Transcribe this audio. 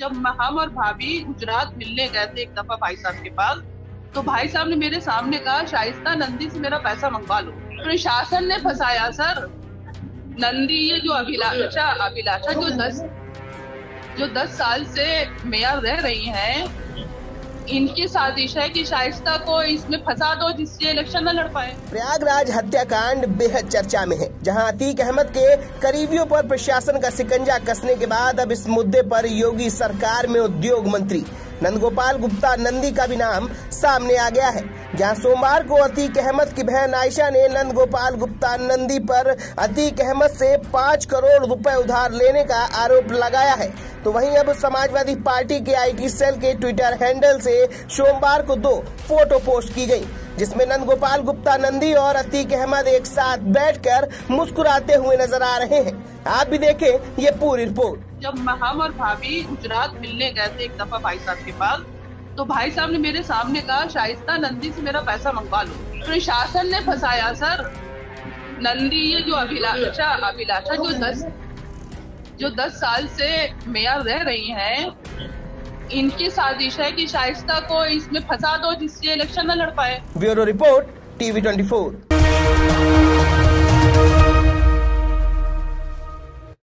जब हम और भाभी गुजरात मिलने गए थे एक दफा भाई साहब के पास, तो भाई साहब ने मेरे सामने कहा, शाइस्ता नंदी से मेरा पैसा मंगवा लो। प्रशासन ने फंसाया सर। नंदी ये जो अभिलाषा जो 10 साल से मेयर रह रही हैं, इनकी साजिश है कि शाइस्ता को इसमें फंसा दो जिससे इलेक्शन न लड़ पाए। प्रयागराज हत्याकांड बेहद चर्चा में है, जहां अतीक अहमद के करीबियों पर प्रशासन का सिकंजा कसने के बाद अब इस मुद्दे पर योगी सरकार में उद्योग मंत्री नंद गोपाल गुप्ता नंदी का भी नाम सामने आ गया है, जहां सोमवार को अतीक अहमद की बहन आयशा ने नंद गोपाल गुप्ता नंदी पर अतीक अहमद से 5 करोड़ रुपए उधार लेने का आरोप लगाया है। तो वहीं अब समाजवादी पार्टी के आईटी सेल के ट्विटर हैंडल से सोमवार को 2 फोटो पोस्ट की गई, जिसमें नंद गोपाल गुप्ता नंदी और अतीक अहमद एक साथ बैठकर मुस्कुराते हुए नजर आ रहे हैं। आप भी देखें ये पूरी रिपोर्ट। जब हम और भाभी गुजरात मिलने गए थे एक दफा भाई साहब के पास, तो भाई साहब ने मेरे सामने कहा, शाइस्ता नंदी से मेरा पैसा मंगवा लो। प्रशासन ने फंसाया सर। नंदी ये जो अभिलाषा जो 10 साल से मेयर रह रही हैं, इनकी साजिश है कि शाइस्ता को इसमें फंसा दो जिससे इलेक्शन न लड़ पाए। Bureau report TV24।